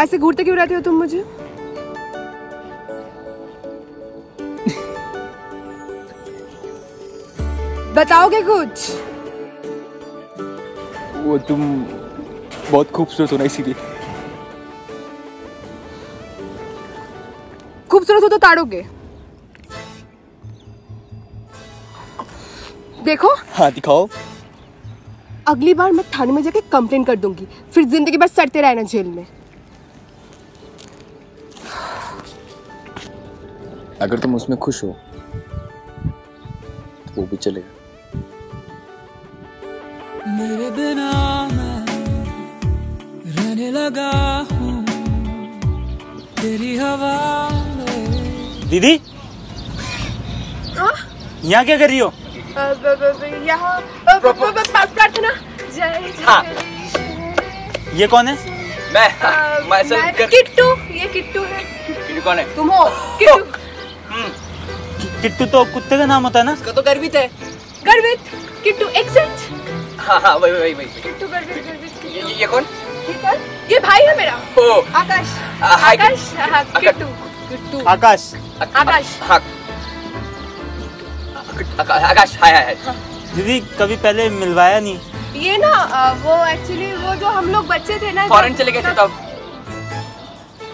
ऐसे घूरते क्यों रहते हो तुम मुझे? बताओगे कुछ? वो तुम बहुत खूबसूरत हो ना, इसीलिए। खूबसूरत हो तो ताड़ोगे? देखो। हाँ दिखाओ। अगली बार मैं थाने में जाके कंप्लेन कर दूंगी, फिर जिंदगी भर सड़ते रहना जेल में। अगर तुम उसमें खुश हो तो वो भी चलेगा। मेरे बिना मैं रहने लगा हूँ तेरी हवा में। दीदी यहाँ क्या कर रही हो? यहाँ प्रार्थना। ये कौन है? मैं किट्टू। ये किट्टू है। किट्टू कौन है? तुम हो किट्टू। किट्टू तो कुत्ते का नाम होता है ना? उसका तो गर्वित है। गर्वित किट्टू एक्सेंट। हाँ हाँ वही वही वही किट्टू गर्वित गर्वित। ये कौन? ये भाई है मेरा। ओ आकाश। आकाश किट्टू किट्टू आकाश आकाश आकाश। हाय हाय। दीदी कभी पहले मिलवाया नहीं? ये ना वो एक्चुअली वो जो हम लोग बच्चे थे ना, फॉरेन चले गए थे तब।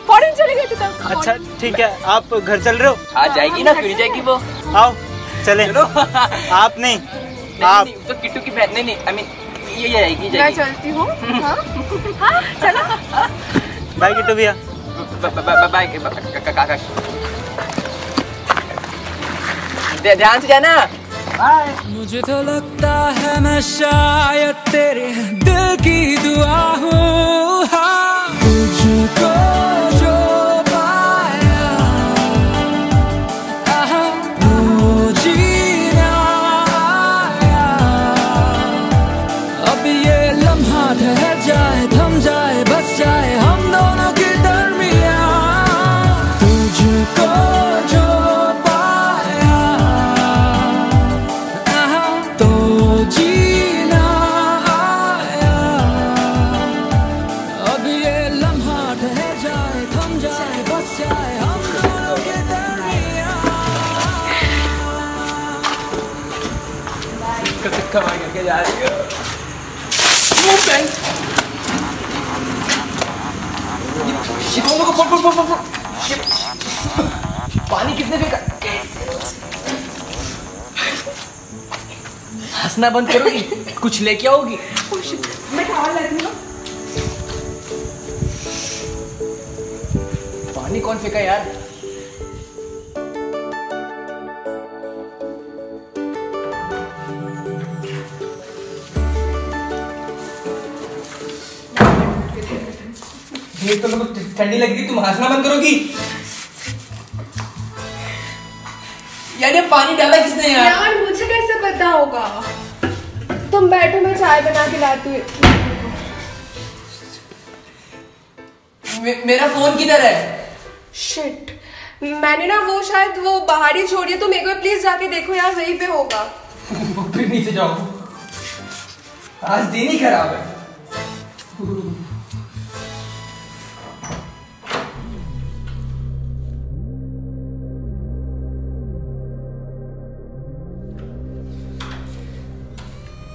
फॉरेन चले गए थे तब। अच्छा ठीक है, आप घर चल रहे हो? आ जाएगी ना, फिर जाएगी वो। आओ चले। आप नहीं, आप तो किट्टू की बहन। नहीं आई मीन ये जाएगी। मैं चलती हूँ। चलो बाय किट्टू भैया। बाय आकाश, ध्यान से जाना। मुझे तो लगता है मैं शायद तेरे दिल की दुआ हूँ। हाँ तुझको जो पाया वो जीना आया। अब ये लम्हा ठहर जाए, थम जाए, बस जाए हम दोनों के दरमियाँ। तुझको जो कमाई करके जा रही हो। पानी किसने फेंका? हंसना बंद करोगी? कुछ लेके आओगी? मैं खाना लाती हूँ। पानी कौन फेंका यार? ये तो लोग ठंडी लग गई। तुम हंसना बंद करोगी यार? ये पानी डाला किसने यार? यार मुझे कैसे पता होगा? तुम बैठो, मैं चाय बना के लाती हूँ। मेरा फोन किधर है? शिट, मैंने ना वो शायद वो बाहर ही छोड़ी है। तुम एक बार प्लीज जाके देखो यार, वहीं पे होगा। फिर नीचे जाओ। आज दिन ही खराब है।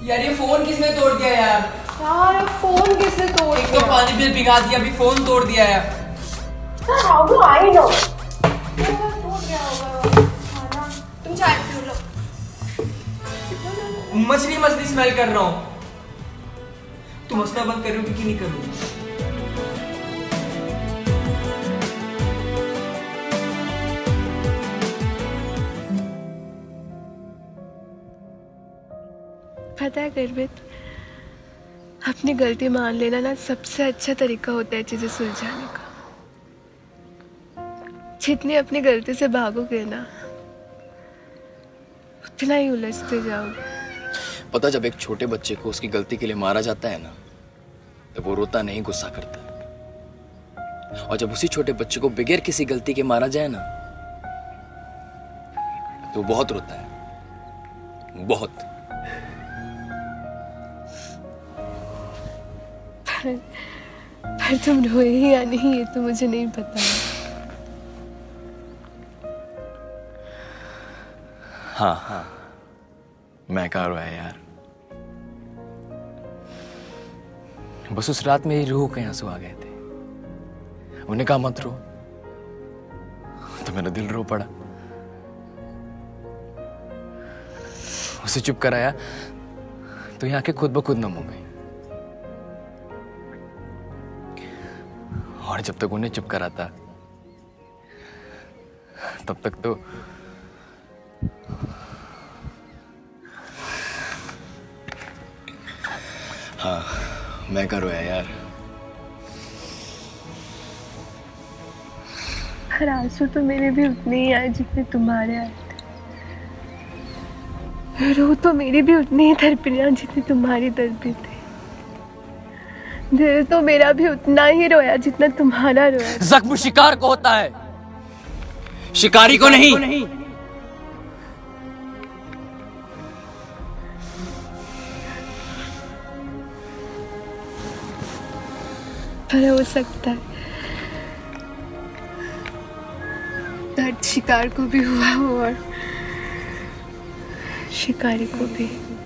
यार ये फोन किसने तोड़ दिया यार? यार फोन किसने तोड़ दिया? एक तो पानी बिल पिघा दिया, अभी फोन तोड़ दिया यार। वो आई नो तोड़ गया होगा। तुम चाय पी लो। मछली मछली स्मेल कर रहा हूँ। तुम हंसना बंद कर रही हो कि नहीं कर रही? पता है गर्वित, अपनी गलती मान लेना ना सबसे अच्छा तरीका होता है चीजें सुलझाने का। जितनी अपनी गलती से भागोगे ना उतना ही उलझते जाओगे। पता, जब एक छोटे बच्चे को उसकी गलती के लिए मारा जाता है ना, तब वो रोता नहीं, गुस्सा करता है। और जब उसी छोटे बच्चे को बगैर किसी गलती के मारा जाए ना, तो वो बहुत रोता है, बहुत। पर तुम रोए या नहीं ये तो मुझे नहीं पता। हाँ हाँ मैं कहाँ रोया यार, बस उस रात मेरी रूह के आंसू आ गए थे। उन्होंने कहा मत रो तो मेरा दिल रो पड़ा। उसे चुप कराया तो ये आंखें खुद ब खुद नम हो गई। और जब तक उन्हें चुप कराता तब तक तो हाँ मैं क्या रोया यार। हर आंसू तो मेरे भी उतने ही आए जितने तुम्हारे आए थे। रो तो मेरे भी उतने ही तड़पना जितने तुम्हारी तड़पी थे। दिल तो मेरा भी उतना ही रोया जितना तुम्हारा रोया। जख्म शिकार को होता है, शिकारी को नहीं। पर हो सकता है शिकार को भी हुआ हो और शिकारी को भी।